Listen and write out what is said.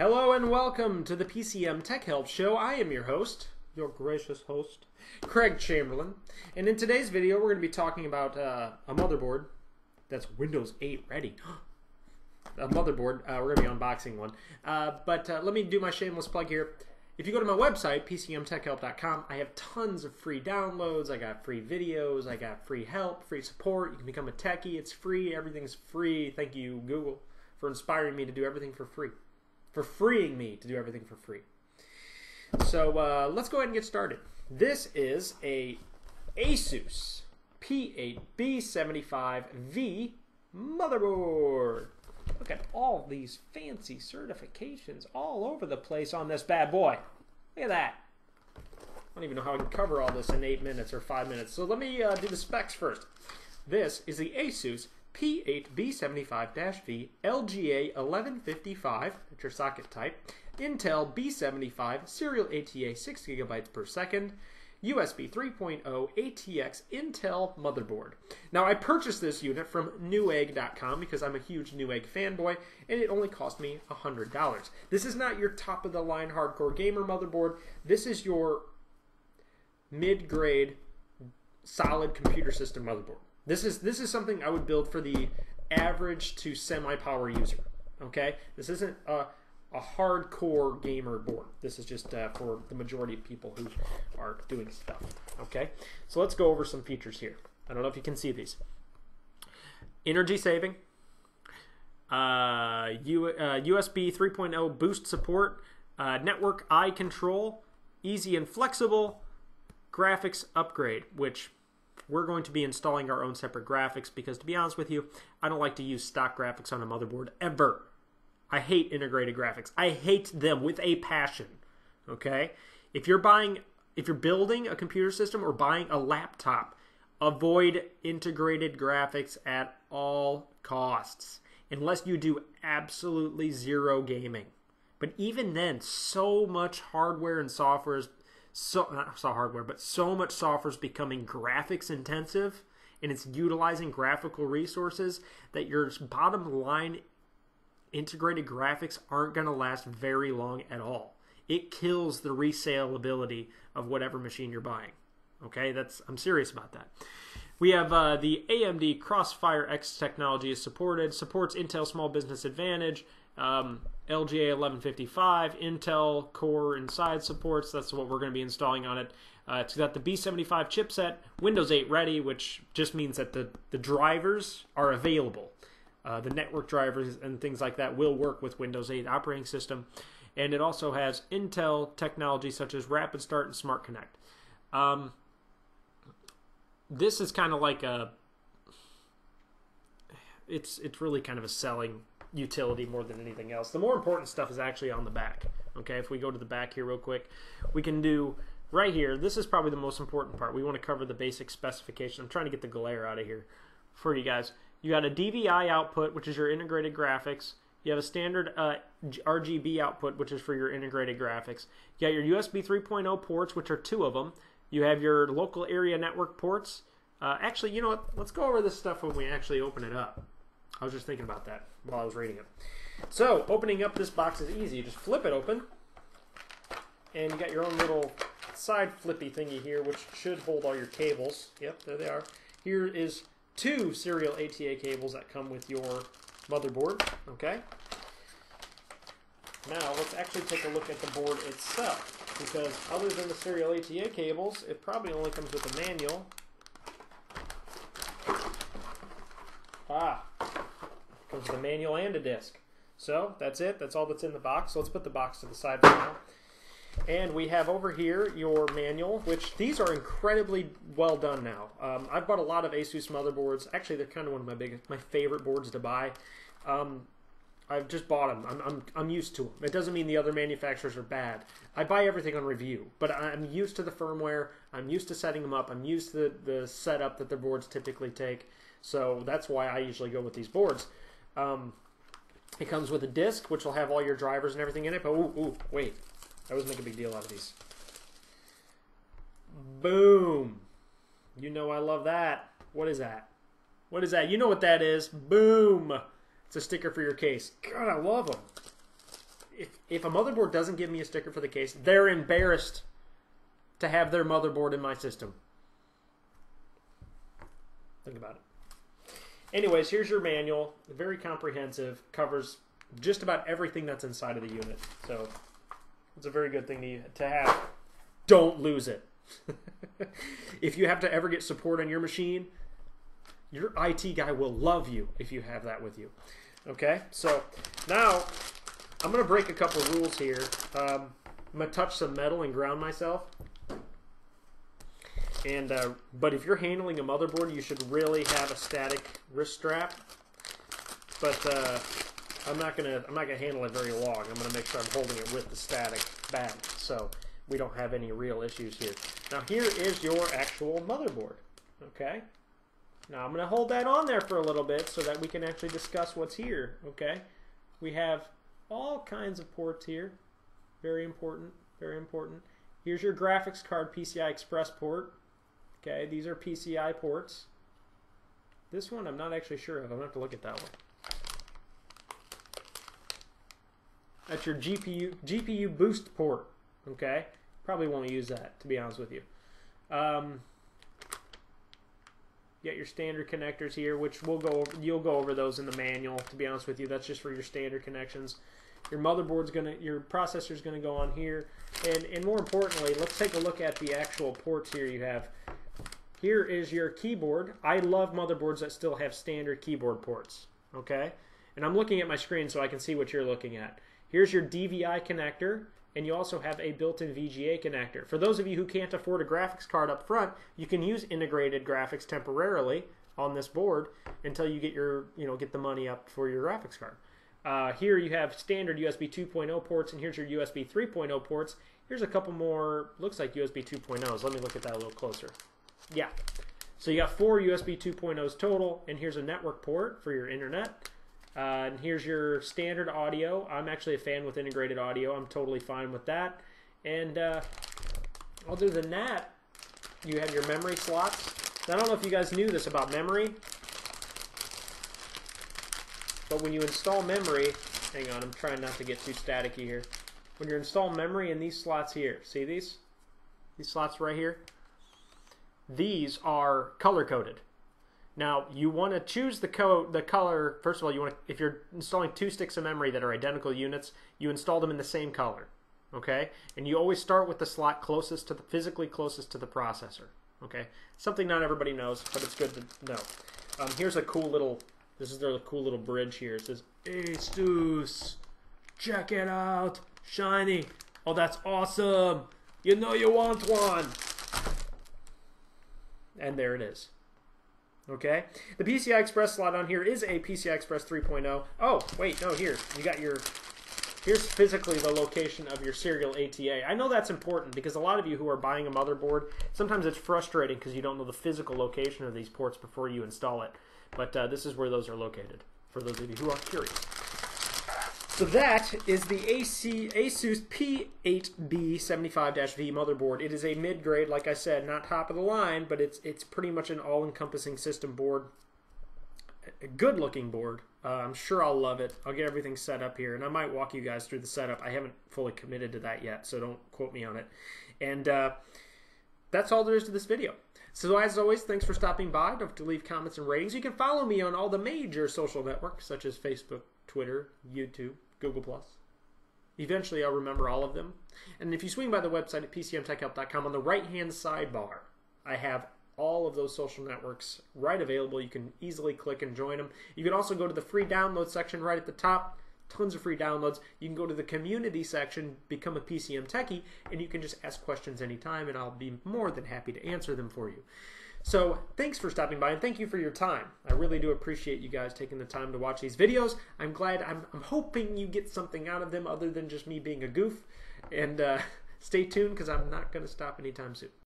Hello and welcome to the PCM Tech Help Show. I am your host, your gracious host, Craig Chamberlain. And in today's video, we're going to be talking about a motherboard that's Windows 8 ready. A motherboard. We're going to be unboxing one. But let me do my shameless plug here. If you go to my website, PCMTechHelp.com, I have tons of free downloads. I got free videos. I got free help, free support. You can become a techie. It's free. Everything's free. Thank you, Google, for inspiring me to do everything for free. For freeing me to do everything for free. So let's go ahead and get started. This is a ASUS P8B75-V motherboard. Look at all these fancy certifications all over the place on this bad boy. Look at that. I don't even know how I can cover all this in 8 minutes or 5 minutes. So let me do the specs first. This is the ASUS P8B75-V, LGA 1155, that's your socket type, Intel B75, serial ATA 6 GB per second, USB 3.0, ATX Intel motherboard. Now I purchased this unit from Newegg.com because I'm a huge Newegg fanboy, and it only cost me $100. This is not your top of the line hardcore gamer motherboard. This is your mid-grade solid computer system motherboard. This is something I would build for the average to semi-power user, okay? This isn't a hardcore gamer board. This is just for the majority of people who are doing stuff, okay? So let's go over some features here. I don't know if you can see these. Energy saving, USB 3.0 boost support, network eye control, easy and flexible, graphics upgrade, which... we're going to be installing our own separate graphics because, to be honest with you, I don't like to use stock graphics on a motherboard ever. I hate integrated graphics. I hate them with a passion, okay? If you're building a computer system or buying a laptop, avoid integrated graphics at all costs unless you do absolutely zero gaming. But even then, so much hardware and software is so much software is becoming graphics intensive, and it's utilizing graphical resources that your bottom line integrated graphics aren't going to last very long at all. It kills the resaleability of whatever machine you're buying. Okay, I'm serious about that. We have the AMD Crossfire X technology is supported, supports Intel Small Business Advantage, LGA 1155, Intel Core Inside supports. That's what we're going to be installing on it. It's got the B75 chipset, Windows 8 ready, which just means that the drivers are available. The network drivers and things like that will work with Windows 8 operating system. And it also has Intel technology such as Rapid Start and Smart Connect. This is kind of like a... It's really kind of a selling utility more than anything else. The more important stuff is actually on the back. Okay, if we go to the back here real quick, we can do right here. This is probably the most important part. We want to cover the basic specification. I'm trying to get the glare out of here for you guys. You got a DVI output, which is your integrated graphics. You have a standard RGB output, which is for your integrated graphics. You got your USB 3.0 ports, which are 2 of them. You have your local area network ports. Actually, you know what? Let's go over this stuff when we actually open it up. I was just thinking about that while I was reading it. So, opening up this box is easy. You just flip it open, and you got your own little side flippy thingy here, which should hold all your cables. Yep, there they are. Here is 2 serial ATA cables that come with your motherboard, okay? Now, let's actually take a look at the board itself, because other than the serial ATA cables, it probably only comes with a manual. Ah. Comes with a manual and a disc. So that's it. That's all that's in the box. So let's put the box to the side for now. And we have over here your manual, which these are incredibly well done now. I've bought a lot of ASUS motherboards. Actually, they're kind of one of my favorite boards to buy. I've just bought them. I'm used to them. It doesn't mean the other manufacturers are bad. I buy everything on review, but I'm used to the firmware. I'm used to setting them up. I'm used to the setup that their boards typically take. So that's why I usually go with these boards. It comes with a disc, which will have all your drivers and everything in it. But ooh, wait, I always make a big deal out of these. Boom! You know I love that. What is that? What is that? You know what that is? Boom! It's a sticker for your case. God, I love them. If if a motherboard doesn't give me a sticker for the case, they're embarrassed to have their motherboard in my system. Think about it. Anyways, here's your manual. Very comprehensive. Covers just about everything that's inside of the unit. So it's a very good thing to have. Don't lose it. If you have to ever get support on your machine, your IT guy will love you if you have that with you. Okay, so now I'm going to break a couple of rules here. I'm going to touch some metal and ground myself. And but if you're handling a motherboard, you should really have a static wrist strap. But I'm not gonna handle it very long. I'm gonna make sure I'm holding it with the static back, so we don't have any real issues here. Now here is your actual motherboard. Okay. Now I'm gonna hold that on there for a little bit so that we can actually discuss what's here. Okay. We have all kinds of ports here. Very important. Very important. Here's your graphics card PCI Express port. Okay, these are PCI ports. This one I'm not actually sure of. I'm gonna have to look at that one. That's your GPU boost port. Okay, probably won't use that, to be honest with you. You got your standard connectors here, which we'll go over, you'll go over those in the manual, to be honest with you. That's just for your standard connections. Your motherboard's gonna, your processor's gonna go on here, and more importantly, let's take a look at the actual ports here you have. Here is your keyboard. I love motherboards that still have standard keyboard ports. Okay, and I'm looking at my screen so I can see what you're looking at. Here's your DVI connector, and you also have a built-in VGA connector. For those of you who can't afford a graphics card up front, you can use integrated graphics temporarily on this board until you get your, you know, get the money up for your graphics card. Here you have standard USB 2.0 ports, and here's your USB 3.0 ports. Here's a couple more, looks like USB 2.0s. Let me look at that a little closer. Yeah. So you got 4 USB 2.0s total, and here's a network port for your internet. And here's your standard audio. I'm actually a fan with integrated audio. I'm totally fine with that. And other than that, you have your memory slots. Now, I don't know if you guys knew this about memory, but when you install memory, hang on, I'm trying not to get too staticky here. When you install memory in these slots here, see these? These slots right here? These are color-coded. Now, you want to choose the color. First of all, you want to, if you're installing 2 sticks of memory that are identical units, you install them in the same color, okay? And you always start with the slot closest to the, physically closest to the processor, okay? Something not everybody knows, but it's good to know. Here's a cool little, this is their cool little bridge here. It says, ASUS, check it out, shiny. Oh, that's awesome. You know you want one. And there it is. Okay, the PCI Express slot on here is a PCI Express 3.0. Oh, wait, no, here, you got your, here's physically the location of your serial ATA. I know that's important because a lot of you who are buying a motherboard, sometimes it's frustrating because you don't know the physical location of these ports before you install it. But this is where those are located, for those of you who are curious. So that is the ASUS P8B75-V motherboard. It is a mid-grade, like I said, not top of the line, but it's pretty much an all-encompassing system board. A good-looking board. I'm sure I'll love it. I'll get everything set up here, and I might walk you guys through the setup. I haven't fully committed to that yet, so don't quote me on it. And that's all there is to this video. So as always, thanks for stopping by. Don't forget to leave comments and ratings. You can follow me on all the major social networks, such as Facebook, Twitter, YouTube, Google+. Eventually, I'll remember all of them. And if you swing by the website at PCMTechHelp.com, on the right-hand sidebar, I have all of those social networks right available. You can easily click and join them. You can also go to the free download section right at the top. Tons of free downloads. You can go to the community section, become a PCM techie, and you can just ask questions anytime, and I'll be more than happy to answer them for you. So thanks for stopping by, and thank you for your time. I really do appreciate you guys taking the time to watch these videos. I'm glad, I'm hoping you get something out of them other than just me being a goof. And stay tuned, because I'm not going to stop anytime soon.